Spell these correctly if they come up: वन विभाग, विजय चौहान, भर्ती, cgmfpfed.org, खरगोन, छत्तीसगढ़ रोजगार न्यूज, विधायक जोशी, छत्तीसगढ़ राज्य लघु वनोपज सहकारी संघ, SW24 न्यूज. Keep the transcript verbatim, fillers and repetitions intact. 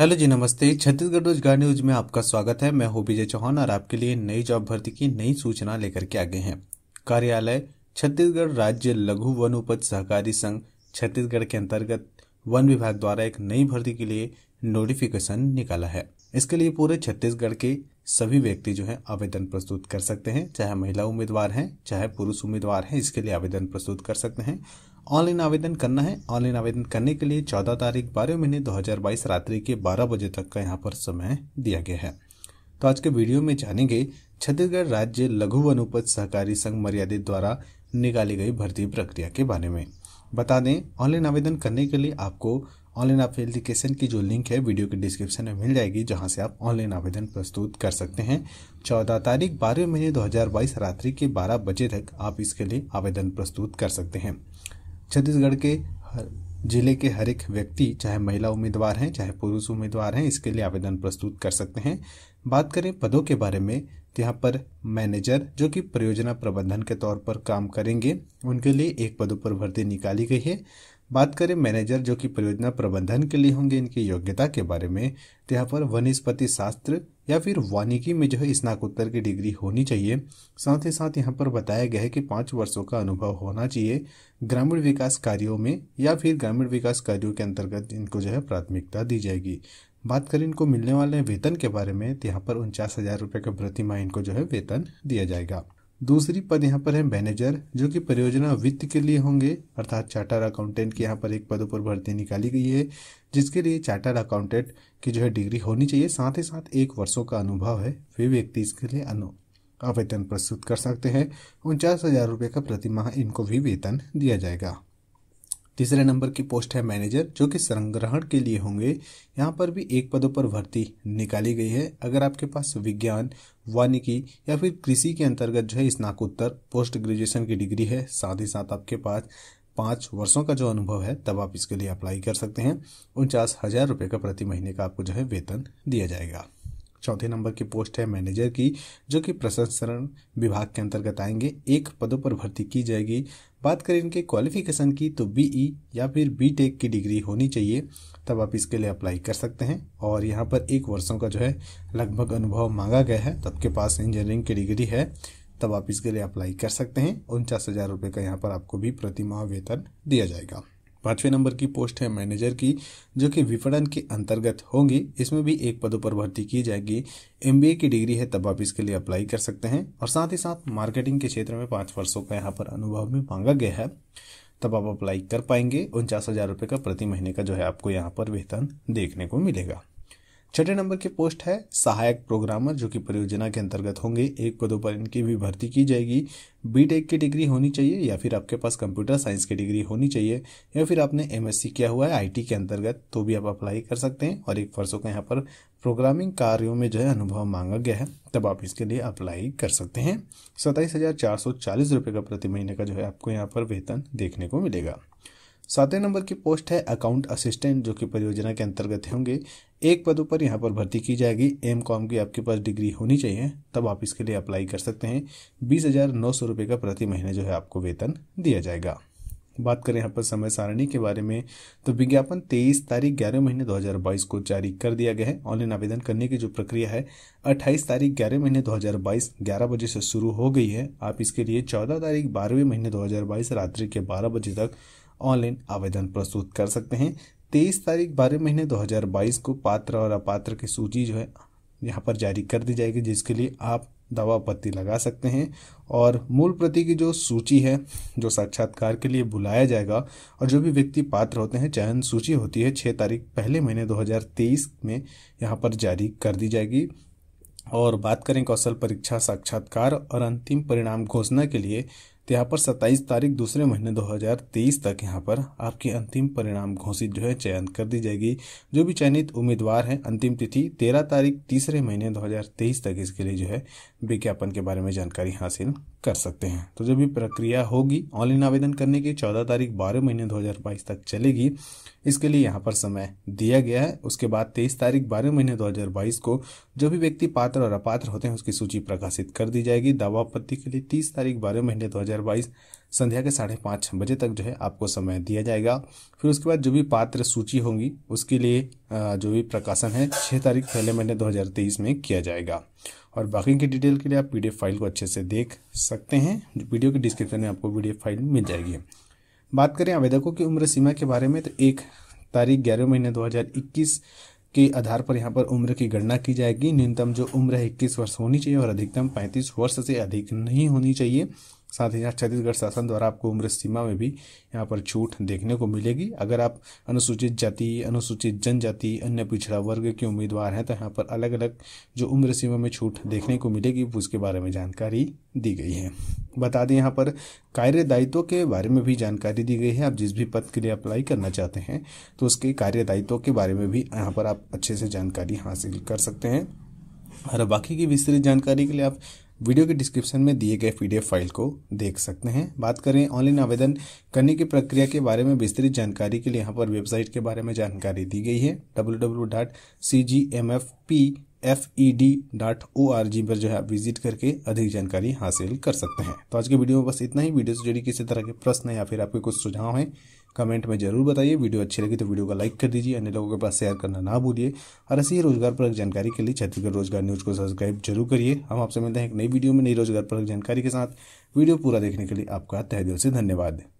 Hello जी, नमस्ते। छत्तीसगढ़ रोजगार न्यूज में आपका स्वागत है। मैं हूं विजय चौहान और आपके लिए नई जॉब भर्ती की नई सूचना लेकर के आ गए हैं। कार्यालय छत्तीसगढ़ राज्य लघु वनोपज सहकारी संघ छत्तीसगढ़ के अंतर्गत वन विभाग द्वारा एक नई भर्ती के लिए नोटिफिकेशन निकाला है। इसके लिए पूरे छत्तीसगढ़ के सभी व्यक्ति जो है आवेदन प्रस्तुत कर सकते हैं, चाहे महिला उम्मीदवार हैं चाहे पुरुष उम्मीदवार हैं, इसके लिए आवेदन प्रस्तुत कर सकते हैं। ऑनलाइन आवेदन करना है। ऑनलाइन आवेदन करने के लिए चौदह तारीख बारह महीने दो हज़ार बाईस रात्रि के बारह बजे तक का यहाँ पर समय दिया गया है। तो आज के वीडियो में जानेंगे छत्तीसगढ़ राज्य लघु वनोपज सहकारी संघ मर्यादित द्वारा निकाली गई भर्ती प्रक्रिया के बारे में। बता दें, ऑनलाइन आवेदन करने के लिए आपको ऑनलाइन एप्लीकेशन की जो लिंक है वीडियो के डिस्क्रिप्शन में मिल जाएगी, जहां से आप ऑनलाइन आवेदन प्रस्तुत कर सकते हैं। चौदह तारीख बारह महीने दो हज़ार बाईस रात्रि के बारह बजे तक आप इसके लिए आवेदन प्रस्तुत कर सकते हैं। छत्तीसगढ़ के जिले के हर एक व्यक्ति, चाहे महिला उम्मीदवार हैं चाहे पुरुष उम्मीदवार हैं, इसके लिए आवेदन प्रस्तुत कर सकते हैं। बात करें पदों के बारे में, यहाँ पर मैनेजर जो कि परियोजना प्रबंधन के तौर पर काम करेंगे उनके लिए एक पदों पर भर्ती निकाली गई है। बात करें मैनेजर जो कि परियोजना प्रबंधन के लिए होंगे, इनकी योग्यता के बारे में, तो यहाँ पर वनस्पति शास्त्र या फिर वानिकी में जो है स्नातकोत्तर की डिग्री होनी चाहिए। साथ ही साथ यहाँ पर बताया गया है कि पाँच वर्षों का अनुभव होना चाहिए ग्रामीण विकास कार्यों में, या फिर ग्रामीण विकास कार्यों के अंतर्गत इनको जो है प्राथमिकता दी जाएगी। बात करें इनको मिलने वाले वेतन के बारे में, तो यहाँ पर उनचास हजार रुपये का प्रतिमाह इनको जो है वेतन दिया जाएगा। दूसरी पद यहाँ पर है मैनेजर जो कि परियोजना वित्त के लिए होंगे, अर्थात चार्टर अकाउंटेंट की यहाँ पर एक पद पर भर्ती निकाली गई है, जिसके लिए चार्टर अकाउंटेंट की जो है डिग्री होनी चाहिए। साथ ही साथ एक वर्षों का अनुभव है, वे व्यक्ति इसके लिए आवेदन प्रस्तुत कर सकते हैं। उनचास हजार रुपये का प्रतिमाह इनको भी वेतन दिया जाएगा। तीसरे नंबर की पोस्ट है मैनेजर जो कि संग्रहण के लिए होंगे, यहाँ पर भी एक पदों पर भर्ती निकाली गई है। अगर आपके पास विज्ञान, वानिकी या फिर कृषि के अंतर्गत जो है स्नातकोत्तर पोस्ट ग्रेजुएशन की डिग्री है, साथ ही साथ आपके पास पाँच वर्षों का जो अनुभव है, तब आप इसके लिए अप्लाई कर सकते हैं। उनचास हजार रुपये का प्रति महीने का आपको जो है वेतन दिया जाएगा। चौथे नंबर की पोस्ट है मैनेजर की जो कि प्रसंस्करण विभाग के अंतर्गत आएंगे, एक पदों पर भर्ती की जाएगी। बात करें इनके क्वालिफिकेशन की, तो बीई या फिर बीटेक की डिग्री होनी चाहिए, तब आप इसके लिए अप्लाई कर सकते हैं। और यहाँ पर एक वर्षों का जो है लगभग अनुभव मांगा गया है, तब के पास इंजीनियरिंग की डिग्री है, तब आप इसके लिए अप्लाई कर सकते हैं। उनचास हजार रुपये का यहाँ पर आपको भी प्रतिमाह वेतन दिया जाएगा। पाँचवें नंबर की पोस्ट है मैनेजर की जो कि विपणन के अंतर्गत होंगी, इसमें भी एक पदों पर भर्ती की जाएगी। एमबीए की डिग्री है, तब आप इसके लिए अप्लाई कर सकते हैं। और साथ ही साथ मार्केटिंग के क्षेत्र में पाँच वर्षों का यहाँ पर अनुभव भी मांगा गया है, तब आप अप्लाई कर पाएंगे। उनचास हजार रुपये का प्रति महीने का जो है आपको यहाँ पर वेतन देखने को मिलेगा। छठे नंबर की पोस्ट है सहायक प्रोग्रामर जो कि परियोजना के अंतर्गत होंगे, एक पदों पर इनकी भी भर्ती की जाएगी। बीटेक की डिग्री होनी चाहिए, या फिर आपके पास कंप्यूटर साइंस की डिग्री होनी चाहिए, या फिर आपने एमएससी किया हुआ है आईटी के अंतर्गत, तो भी आप अप्लाई कर सकते हैं। और एक वर्षों का यहाँ पर प्रोग्रामिंग कार्यों में जो है अनुभव मांगा गया है, तब आप इसके लिए अप्लाई कर सकते हैं। सत्ताईस हजार चार सौ चालीस रुपये का प्रति महीने का जो है आपको यहाँ पर वेतन देखने को मिलेगा। सातवें नंबर की पोस्ट है अकाउंट असिस्टेंट जो कि परियोजना के अंतर्गत होंगे, एक पदों पर यहाँ पर भर्ती की जाएगी। एम कॉम की आपके पास डिग्री होनी चाहिए, तब आप इसके लिए अप्लाई कर सकते हैं। बीस हजार नौ सौ रुपये का प्रति महीने जो है आपको वेतन दिया जाएगा। बात करें यहाँ पर समय सारणी के बारे में, तो विज्ञापन तेईस तारीख ग्यारह महीने दो हज़ार बाईस को जारी कर दिया गया है। ऑनलाइन आवेदन करने की जो प्रक्रिया है अट्ठाईस तारीख ग्यारह महीने दो हज़ार बाईस ग्यारह बजे से शुरू हो गई है। आप इसके लिए चौदह तारीख बारहवें महीने दो हज़ार बाईस रात्रि के बारह बजे तक ऑनलाइन आवेदन प्रस्तुत कर सकते हैं। तेईस तारीख बारह महीने दो हज़ार बाईस को पात्र और अपात्र की सूची जो है यहाँ पर जारी कर दी जाएगी, जिसके लिए आप दावा आपत्ति लगा सकते हैं। और मूल प्रति की जो सूची है जो साक्षात्कार के लिए बुलाया जाएगा, और जो भी व्यक्ति पात्र होते हैं चयन सूची होती है छः तारीख पहले महीने दो हज़ार तेईस में यहाँ पर जारी कर दी जाएगी। और बात करें कौशल परीक्षा साक्षात्कार और अंतिम परिणाम घोषणा के लिए, तो यहाँ पर सत्ताईस तारीख दूसरे महीने दो हज़ार तेईस तक यहाँ पर आपकी अंतिम परिणाम घोषित जो है चयन कर दी जाएगी। जो भी चयनित उम्मीदवार हैं, अंतिम तिथि तेरह तारीख तीसरे महीने दो हज़ार तेईस तक इसके लिए जो है विज्ञापन के बारे में जानकारी हासिल कर सकते हैं। तो जो भी प्रक्रिया होगी ऑनलाइन आवेदन करने की चौदह तारीख बारह महीने दो हज़ार बाईस तक चलेगी, इसके लिए यहाँ पर समय दिया गया है। उसके बाद तेईस तारीख बारह महीने दो हज़ार बाईस को जो भी व्यक्ति पात्र और अपात्र होते हैं उसकी सूची प्रकाशित कर दी जाएगी। दावा आपत्ति के लिए तीस तारीख बारह महीने दो हज़ार दो हज़ार बाईस संध्या के साढ़े पाँच बजे तक जो है आपको समय दिया जाएगा। फिर उसके बाद जो भी पात्र सूची होंगी उसके लिए जो भी प्रकाशन है छः तारीख पहले महीने दो हज़ार तेईस में किया जाएगा। और बाकी की डिटेल के लिए आप पी डी एफ फाइल को अच्छे से देख सकते हैं, वीडियो के डिस्क्रिप्शन में आपको पी डी एफ फाइल मिल जाएगी। बात करें आवेदकों की उम्र सीमा के बारे में, तो एक तारीख ग्यारह महीने दो हज़ार इक्कीस के आधार पर यहाँ पर उम्र की गणना की जाएगी। न्यूनतम जो उम्र है इक्कीस वर्ष होनी चाहिए और अधिकतम पैंतीस वर्ष से अधिक नहीं होनी चाहिए। साथ ही साथ छत्तीसगढ़ शासन द्वारा आपको उम्र सीमा में भी यहाँ पर छूट देखने को मिलेगी। अगर आप अनुसूचित जाति, अनुसूचित जनजाति, अन्य पिछड़ा वर्ग के उम्मीदवार हैं तो यहाँ पर अलग अलग जो उम्र सीमा में छूट देखने को मिलेगी उसके बारे में जानकारी दी गई है। बता दें यहाँ पर कार्य दायित्व के बारे में भी जानकारी दी गई है। आप जिस भी पद के लिए अप्लाई करना चाहते हैं तो उसके कार्य दायित्व के बारे में भी यहाँ पर आप अच्छे से जानकारी हासिल कर सकते हैं। और बाकी की विस्तृत जानकारी के लिए आप वीडियो के डिस्क्रिप्शन में दिए गए पीडीएफ फाइल को देख सकते हैं। बात करें ऑनलाइन आवेदन करने की प्रक्रिया के बारे में, विस्तृत जानकारी के लिए यहाँ पर वेबसाइट के बारे में जानकारी दी गई है। W W W dot C G M F P F E D dot O R G पर जो है आप विजिट करके अधिक जानकारी हासिल कर सकते हैं। तो आज के वीडियो में बस इतना ही। वीडियो से जुड़ी किसी तरह के प्रश्न या फिर आपके कुछ सुझाव हैं कमेंट में जरूर बताइए। वीडियो अच्छी लगी तो वीडियो को लाइक कर दीजिए, अन्य लोगों के पास शेयर करना ना भूलिए। और ऐसी ही रोजगारपरक जानकारी के लिए छत्तीसगढ़ रोजगार न्यूज को सब्सक्राइब जरूर करिए। हम आपसे मिलते हैं एक नई वीडियो में नई रोजगारपरक जानकारी के साथ। वीडियो पूरा देखने के लिए आपका तहे दिल से धन्यवाद।